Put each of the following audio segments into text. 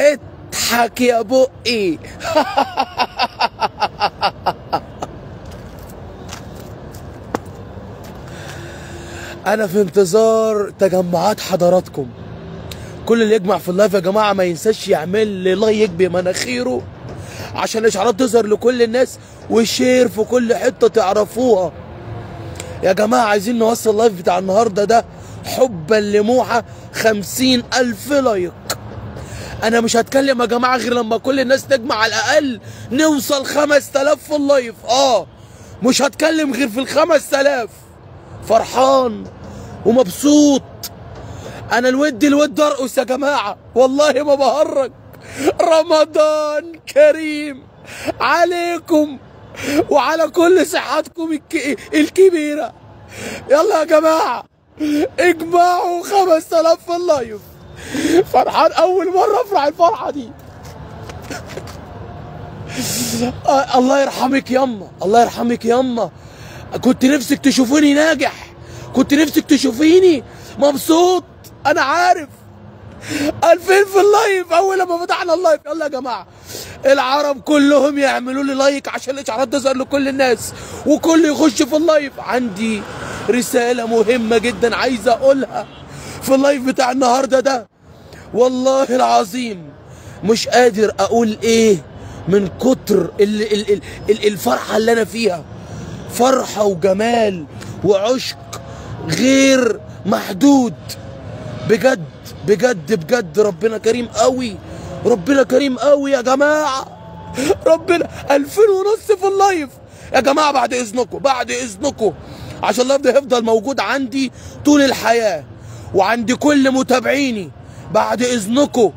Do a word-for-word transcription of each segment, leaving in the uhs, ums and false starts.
اضحك يا بقي. انا في انتظار تجمعات حضراتكم. كل اللي يجمع في اللايف يا جماعه ما ينساش يعمل لي لايك بمناخيره عشان الاشعارات تظهر لكل الناس، وشير في كل حته تعرفوها. يا جماعه عايزين نوصل اللايف بتاع النهارده ده حبا لموحى خمسين الف لايك. انا مش هتكلم يا جماعه غير لما كل الناس تجمع على الاقل نوصل خمس تلاف في اللايف. اه مش هتكلم غير في الخمس تلاف. فرحان ومبسوط. انا الود الود ارقص يا جماعه، والله ما بهرج. رمضان كريم عليكم وعلى كل صحتكم الكبيره. يلا يا جماعه اجمعوا خمس تلاف في اللايف. فرحان اول مره افرح الفرحه دي. الله يرحمك يما، الله يرحمك يما. كنت نفسك تشوفيني ناجح، كنت نفسك تشوفيني مبسوط. انا عارف. ألفين في اللايف اول لما فتحنا اللايف. يلا يا جماعه العرب كلهم يعملوا لي لايك عشان الاشعارات تظهر لكل الناس، وكل يخش في اللايف. عندي رساله مهمه جدا عايز اقولها في اللايف بتاع النهارده ده، والله العظيم مش قادر اقول ايه من كتر ال ال ال ال الفرحه اللي انا فيها. فرحه وجمال وعشق غير محدود بجد بجد بجد. ربنا كريم قوي، ربنا كريم قوي يا جماعه. ربنا ألفين ونص في اللايف يا جماعه بعد اذنكم، بعد اذنكم عشان اللايف ده هيفضل موجود عندي طول الحياه وعند كل متابعيني. بعد اذنكم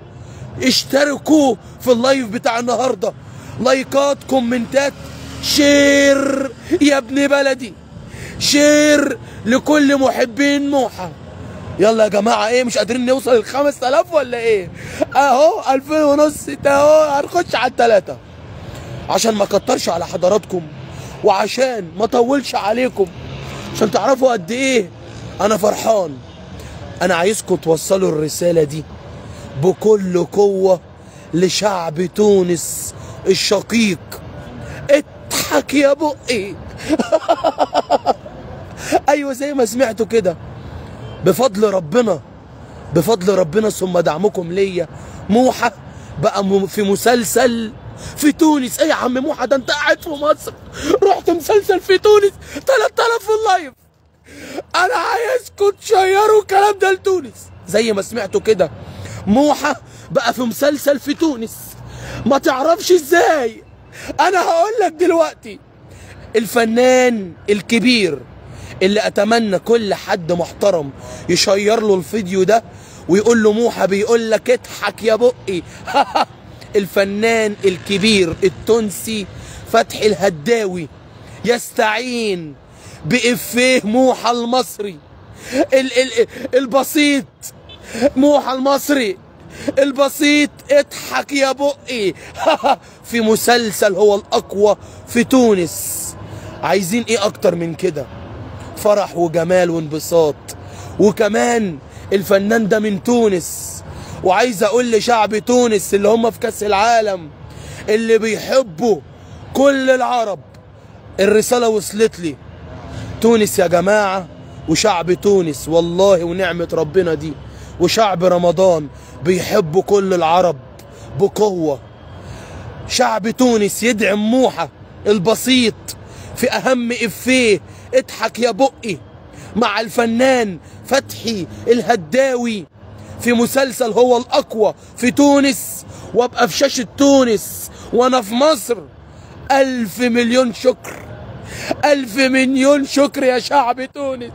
اشتركوا في اللايف بتاع النهارده، لايكات كومنتات شير يا ابن بلدي، شير لكل محبين موحى. يلا يا جماعه ايه مش قادرين نوصل ل خمس تلاف ولا ايه؟ اهو ألفين ونص اهو، هنخش على التلاته عشان ما كترش على حضراتكم وعشان ما طولش عليكم، عشان تعرفوا قد ايه انا فرحان. انا عايزكم توصلوا الرساله دي بكل قوه لشعب تونس الشقيق. اضحك يا بقي. ايوه زي ما سمعتوا كده، بفضل ربنا بفضل ربنا ثم دعمكم ليا موحى بقى في مسلسل في تونس. ايه يا عم موحى ده انت قاعد في مصر رحت مسلسل في تونس تلات آلاف في اللايف. انا عايزكم تشيروا الكلام ده لتونس. زي ما سمعتوا كده موحى بقى في مسلسل في تونس، ما تعرفش ازاي. انا هقول لك دلوقتي الفنان الكبير اللي اتمنى كل حد محترم يشير له الفيديو ده ويقول له موحى بيقول لك اضحك يا بقي. الفنان الكبير التونسي فتحي الهداوي يستعين بإفيه موحى المصري ال ال البسيط. موحى المصري البسيط اضحك يا بقي. في مسلسل هو الأقوى في تونس. عايزين ايه اكتر من كده؟ فرح وجمال وانبساط. وكمان الفنان ده من تونس، وعايز اقول لشعب تونس اللي هم في كاس العالم اللي بيحبوا كل العرب، الرساله وصلت لي. تونس يا جماعه وشعب تونس والله ونعمه ربنا دي وشعب رمضان بيحبوا كل العرب بقوه. شعب تونس يدعم موحى البسيط في اهم افيه اضحك يا بقي مع الفنان فتحي الهداوي في مسلسل هو الأقوى في تونس. وابقى في شاشة تونس وأنا في مصر. ألف مليون شكر، ألف مليون شكر يا شعب تونس.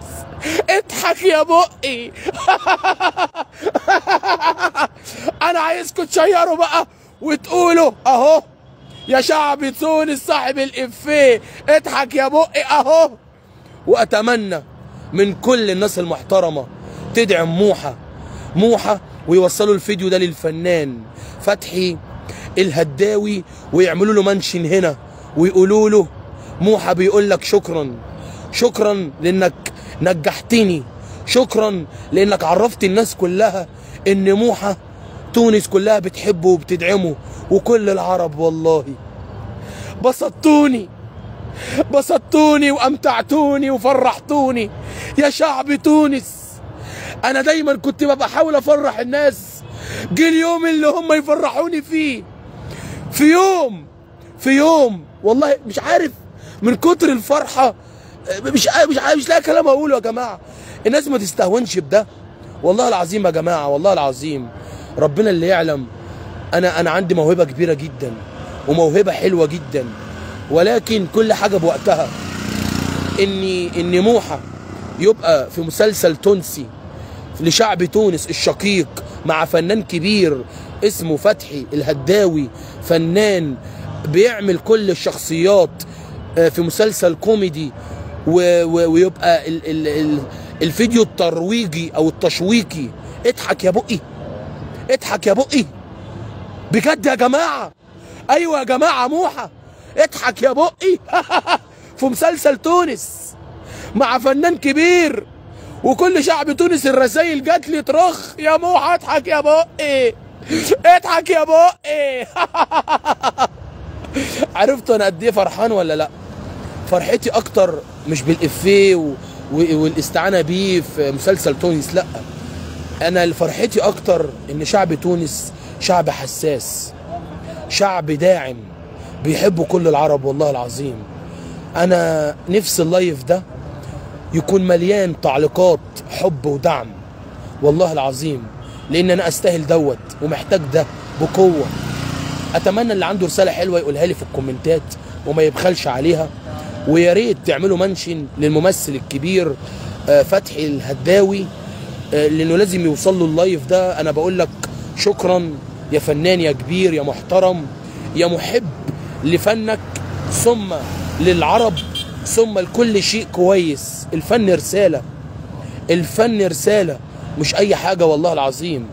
اضحك يا بقي. أنا عايزكم تشيروا بقى وتقولوا أهو يا شعب تونس صاحب الإفيه اضحك يا بقي أهو. وأتمنى من كل الناس المحترمة تدعم موحى موحى ويوصلوا الفيديو ده للفنان فتحي الهداوي ويعملوا له منشن هنا ويقولوا له موحى بيقول لك شكرا، شكرا لأنك نجحتني، شكرا لأنك عرفت الناس كلها إن موحى تونس كلها بتحبه وبتدعمه وكل العرب والله. بسطتوني بسطتوني وامتعتوني وفرحتوني يا شعب تونس. انا دايما كنت بحاول افرح الناس، جه اليوم اللي هم يفرحوني فيه، في يوم في يوم والله مش عارف من كتر الفرحه مش عارف مش عارف مش لاقي كلام اقوله. يا جماعه الناس ما تستهونش بده والله العظيم، يا جماعه والله العظيم ربنا اللي يعلم. انا انا عندي موهبه كبيره جدا وموهبه حلوه جدا، ولكن كل حاجه بوقتها. اني اني موحى يبقى في مسلسل تونسي لشعب تونس الشقيق مع فنان كبير اسمه فتحي الهداوي، فنان بيعمل كل الشخصيات في مسلسل كوميدي، ويبقى ال ال ال الفيديو الترويجي او التشويقي اضحك يا بقي اضحك يا بقي بجد يا جماعه. ايوه يا جماعه موحى اضحك يا بقي في مسلسل تونس مع فنان كبير، وكل شعب تونس الرسايل جات لي ترخ يا موحى اضحك يا بقي اضحك يا بقي. عرفتوا انا قد ايه فرحان ولا لا؟ فرحتي اكتر مش بالافيه والاستعانه بيه في مسلسل تونس، لا، انا فرحتي اكتر ان شعب تونس شعب حساس، شعب داعم، بيحبوا كل العرب والله العظيم. انا نفسي اللايف ده يكون مليان تعليقات حب ودعم والله العظيم، لان انا استاهل دوت ومحتاج ده بقوه. اتمنى اللي عنده رساله حلوه يقولها لي في الكومنتات وما يبخلش عليها، ويا ريت تعملوا منشن للممثل الكبير فتحي الهداوي لانه لازم يوصل له اللايف ده. انا بقول لك شكرا يا فنان، يا كبير، يا محترم، يا محب لفنك ثم للعرب ثم لكل شيء كويس. الفن رساله، الفن رساله مش اي حاجه والله العظيم.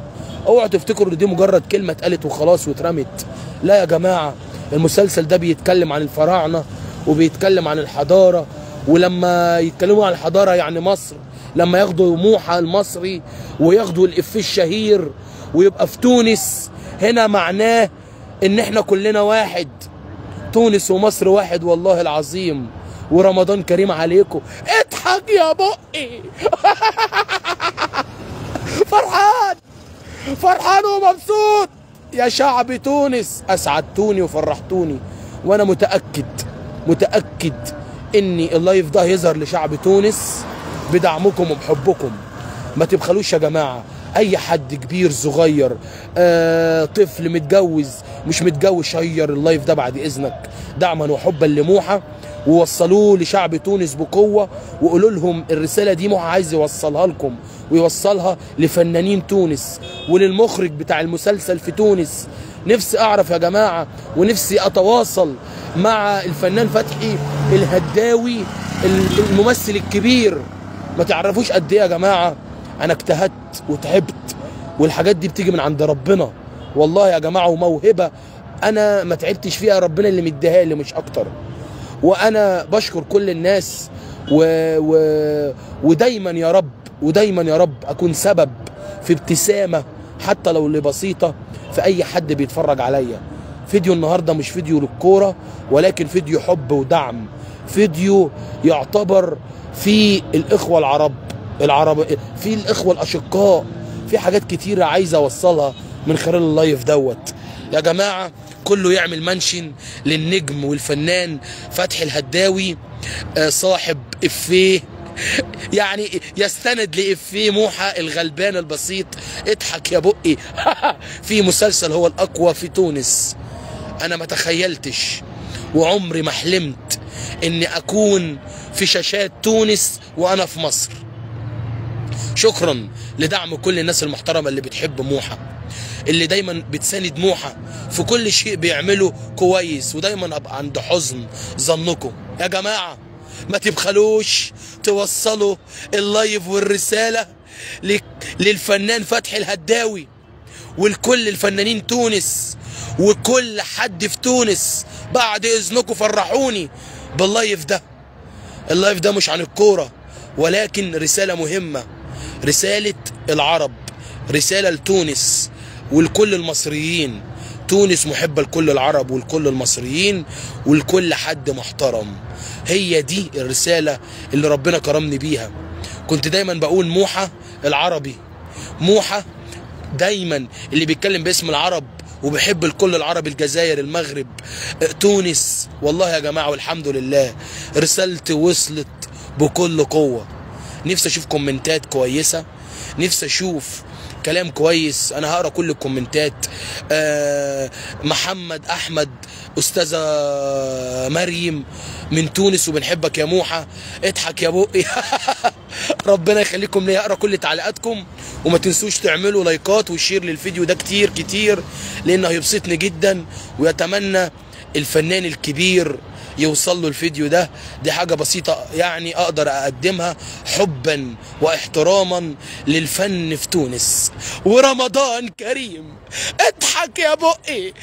اوعوا تفتكروا ان دي مجرد كلمه اتقالت وخلاص واترمت، لا يا جماعه. المسلسل ده بيتكلم عن الفراعنه وبيتكلم عن الحضاره، ولما يتكلموا عن الحضاره يعني مصر، لما ياخدوا موحى المصري وياخدوا الافيه الشهير ويبقى في تونس، هنا معناه ان احنا كلنا واحد، تونس ومصر واحد والله العظيم. ورمضان كريم عليكم. اضحك يا بقي. فرحان فرحان ومبسوط يا شعب تونس، اسعدتوني وفرحتوني، وانا متاكد متاكد ان اللايف ده هيظهر لشعب تونس بدعمكم وبحبكم. ما تبخلوش يا جماعه، اي حد كبير صغير آه، طفل متجوز مش متجوز، شير اللايف ده بعد اذنك دعما وحبا لموحى، ووصلوه لشعب تونس بقوه، وقولوا لهم الرساله دي موحى عايز يوصلها لكم، ويوصلها لفنانين تونس وللمخرج بتاع المسلسل في تونس. نفسي اعرف يا جماعه، ونفسي اتواصل مع الفنان فتحي الهداوي الممثل الكبير. ما تعرفوش قد ايه يا جماعه انا اجتهدت وتعبت، والحاجات دي بتيجي من عند ربنا والله يا جماعه، وموهبه انا ما تعبتش فيها، ربنا اللي مديها لي مش اكتر. وانا بشكر كل الناس و... و... ودايما يا رب ودايما يا رب اكون سبب في ابتسامه حتى لو اللي بسيطه في اي حد بيتفرج عليا. فيديو النهارده مش فيديو للكوره، ولكن فيديو حب ودعم، فيديو يعتبر في الاخوه العرب العرب في الاخوه الاشقاء، في حاجات كتيره عايز اوصلها من خلال اللايف دوت يا جماعه. كله يعمل منشن للنجم والفنان فتحي الهداوي، صاحب افيه يعني يستند لافيه موحى الغلبان البسيط اضحك يا بقي في مسلسل هو الاقوى في تونس. انا ما تخيلتش وعمري ما حلمت اني اكون في شاشات تونس وانا في مصر. شكرا لدعم كل الناس المحترمه اللي بتحب موحى، اللي دايما بتساند موحى في كل شيء بيعمله كويس، ودايما ابقى عند حزن ظنكم يا جماعه. ما تبخلوش، توصلوا اللايف والرساله للفنان فتحي الهداوي ولكل الفنانين تونس وكل حد في تونس بعد اذنكم. فرحوني باللايف ده. اللايف ده مش عن الكوره، ولكن رساله مهمه، رساله العرب، رساله لتونس، والكل المصريين. تونس محبة لكل العرب والكل المصريين والكل حد محترم. هي دي الرسالة اللي ربنا كرمني بيها. كنت دايما بقول موحى العربي، موحى دايما اللي بيتكلم باسم العرب وبيحب الكل العربي، الجزائر، المغرب، تونس. والله يا جماعة والحمد لله رسالتي وصلت بكل قوة. نفسي اشوف كومنتات كويسة، نفسي اشوف كلام كويس. انا هقرا كل الكومنتات. أه محمد احمد، استاذه مريم من تونس، وبنحبك يا موحى، اضحك يا بوقي. ربنا يخليكم ليا. اقرا كل تعليقاتكم، وما تنسوش تعملوا لايكات وشير للفيديو ده كتير كتير، لانه هيبسطني جدا. ويتمنى الفنان الكبير يوصل له الفيديو ده. دي حاجة بسيطة يعني أقدر أقدمها حبا واحتراما للفن في تونس. ورمضان كريم. اضحك يا بقي.